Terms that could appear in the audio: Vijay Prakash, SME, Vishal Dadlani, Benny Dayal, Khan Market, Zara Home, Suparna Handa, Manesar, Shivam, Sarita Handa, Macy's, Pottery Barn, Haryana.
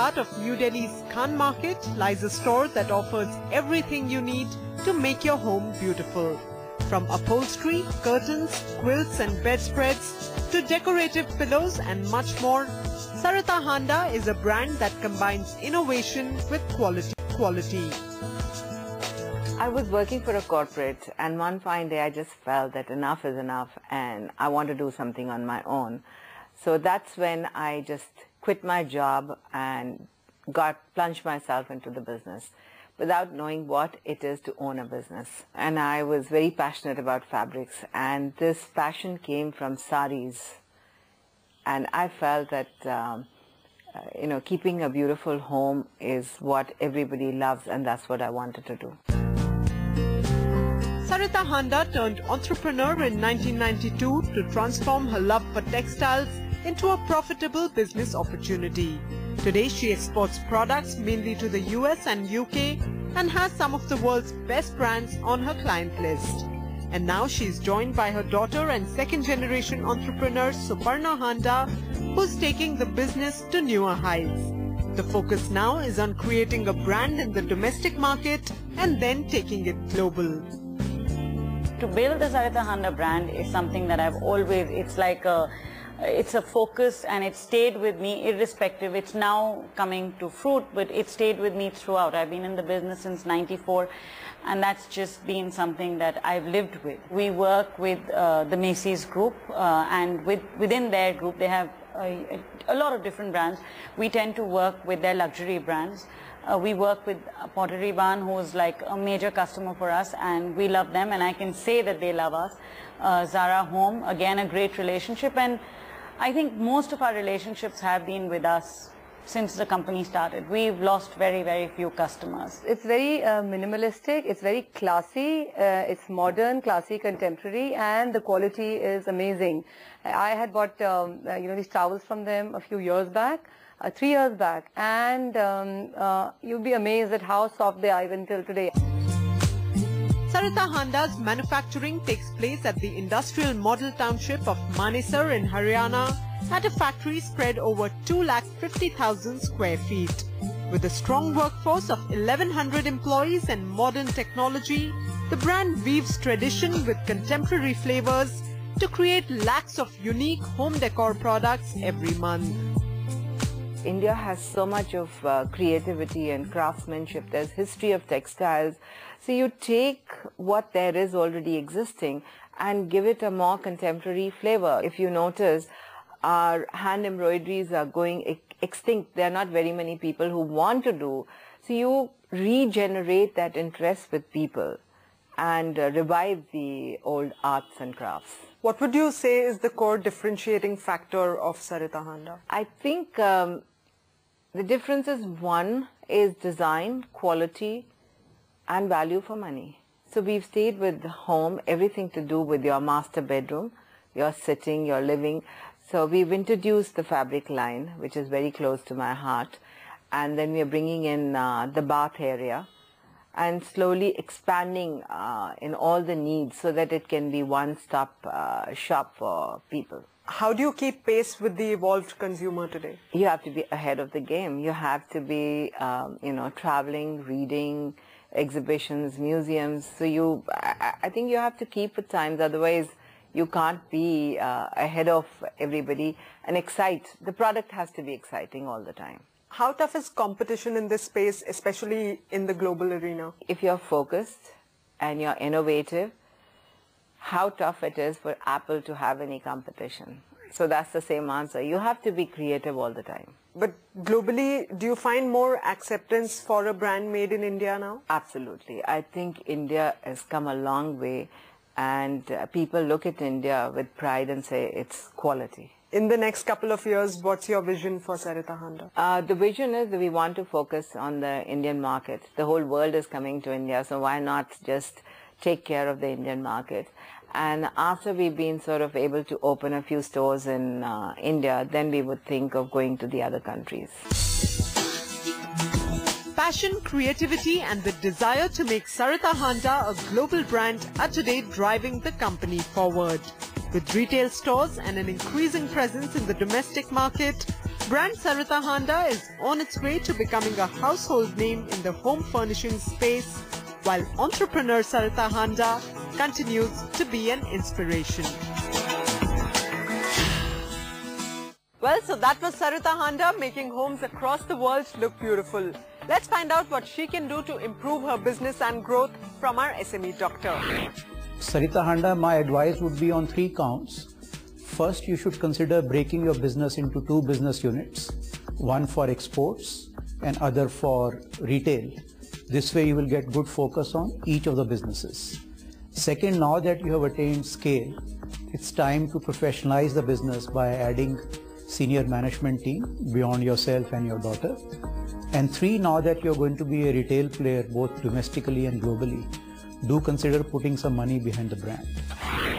heart of New Delhi's Khan Market lies a store that offers everything you need to make your home beautiful. From upholstery, curtains, quilts and bedspreads to decorative pillows and much more, Sarita Handa is a brand that combines innovation with quality. I was working for a corporate and one fine day I just felt that enough is enough and I want to do something on my own. So that's when I just quit my job and plunged myself into the business without knowing what it is to own a business. And I was very passionate about fabrics, and this passion came from saris. And I felt that keeping a beautiful home is what everybody loves, and that's what I wanted to do. Sarita Handa turned entrepreneur in 1992 to transform her love for textiles into a profitable business opportunity. Today she exports products mainly to the US and UK and has some of the world's best brands on her client list. And now she is joined by her daughter and second generation entrepreneur Suparna Handa, who's taking the business to newer heights. The focus now is on creating a brand in the domestic market and then taking it global. To build the Sarita Handa brand is something that I've always, it's a focus, and it stayed with me irrespective. It's now coming to fruit, but it stayed with me throughout. I've been in the business since 94, and that's just been something that I've lived with. We work with the Macy's group, and within their group they have a lot of different brands. We tend to work with their luxury brands. We work with Pottery Barn, who is like a major customer for us, and we love them, and I can say that they love us. Zara Home, again a great relationship, and I think most of our relationships have been with us since the company started. We've lost very, very few customers. It's very minimalistic, it's very classy, it's modern, classy, contemporary, and the quality is amazing. I had bought these towels from them a few years back, 3 years back, and you'll be amazed at how soft they are even till today. Sarita Handa's manufacturing takes place at the industrial model township of Manesar in Haryana at a factory spread over 250,000 square feet. With a strong workforce of 1,100 employees and modern technology, the brand weaves tradition with contemporary flavors to create lakhs of unique home decor products every month. India has so much of creativity and craftsmanship. There's history of textiles. So you take what there is already existing and give it a more contemporary flavor. If you notice, our hand embroideries are going extinct. There are not very many people who want to do. So you regenerate that interest with people and revive the old arts and crafts. What would you say is the core differentiating factor of Sarita Handa? I think the difference is, one is design, quality and value for money. So we've stayed with home, everything to do with your master bedroom, your sitting, your living. So we've introduced the fabric line, which is very close to my heart, and then we're bringing in the bath area and slowly expanding in all the needs so that it can be one-stop shop for people. How do you keep pace with the evolved consumer today? You have to be ahead of the game. You have to be, traveling, reading, exhibitions, museums. So you, I think you have to keep with times, otherwise you can't be ahead of everybody and excite. The product has to be exciting all the time. How tough is competition in this space, especially in the global arena? If you're focused and you're innovative, how tough it is for Apple to have any competition. So that's the same answer. You have to be creative all the time. But globally, do you find more acceptance for a brand made in India now? Absolutely. I think India has come a long way, and people look at India with pride and say it's quality. In the next couple of years, what's your vision for Sarita Handa? The vision is that we want to focus on the Indian market. The whole world is coming to India, so why not just take care of the Indian market? And after we've been sort of able to open a few stores in India, then we would think of going to the other countries. Passion, creativity and the desire to make Sarita Handa a global brand are today driving the company forward. With retail stores and an increasing presence in the domestic market, Brand Sarita Handa is on its way to becoming a household name in the home furnishing space, while entrepreneur Sarita Handa continues to be an inspiration. Well, so that was Sarita Handa making homes across the world look beautiful. Let's find out what she can do to improve her business and growth from our SME doctor. Sarita Handa, my advice would be on 3 counts. First, you should consider breaking your business into 2 business units, one for exports and other for retail. This way you will get good focus on each of the businesses. Second, now that you have attained scale, it's time to professionalize the business by adding senior management team beyond yourself and your daughter. And 3, now that you're going to be a retail player both domestically and globally, do consider putting some money behind the brand.